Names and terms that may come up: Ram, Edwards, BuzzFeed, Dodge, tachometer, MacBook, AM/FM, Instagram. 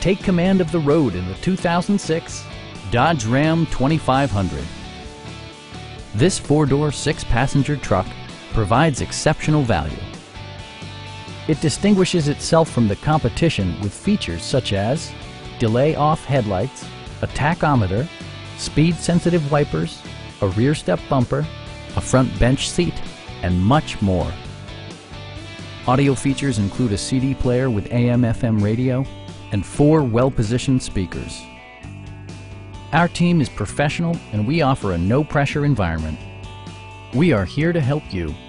Take command of the road in the 2006 Dodge Ram 2500. This four-door, six-passenger truck provides exceptional value. It distinguishes itself from the competition with features such as delay-off headlights, a tachometer, speed-sensitive wipers, a rear-step bumper, a front bench seat, and much more. Audio features include a CD player with AM/FM radio and four well-positioned speakers. Our team is professional and we offer a no-pressure environment. We are here to help you.